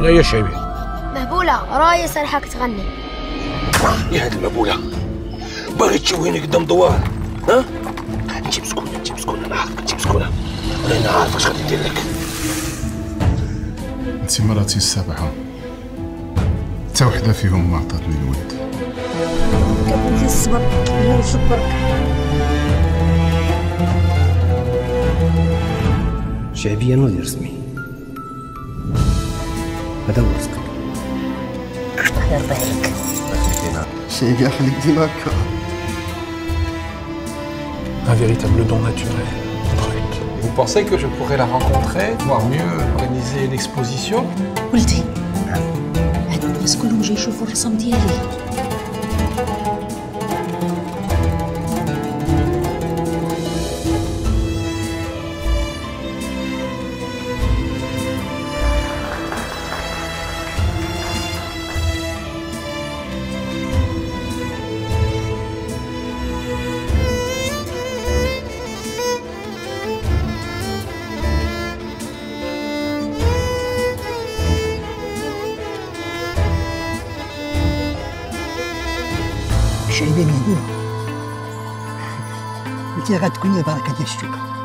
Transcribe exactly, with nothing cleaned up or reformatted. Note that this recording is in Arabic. ليا شايبين. مهبوله رايه سرحك تغني. يا هاد المهبوله باغي تشوهيني قدام دوار. ها نجيب سكونه نجيب سكونه انا عارفك نجيب سكونه انا عارف اش غادي ندير لك. انت مراتي السبعه حتى وحده فيهم ما عطاتني الود. كنبغي الصبر ونصبرك. شعبيه نادي رسمي هذا هو رزقك. الله يرضي عليك. شعبيه خليك ديما هكا. Un véritable don naturel. Vous pensez que je pourrais la rencontrer, voire mieux, organiser une exposition? ولدي هاد الناس كلهم جاي يشوفوا الرسم ديالي. شعبيه مهبوله انت غتكوني بركه ديال الشوكه.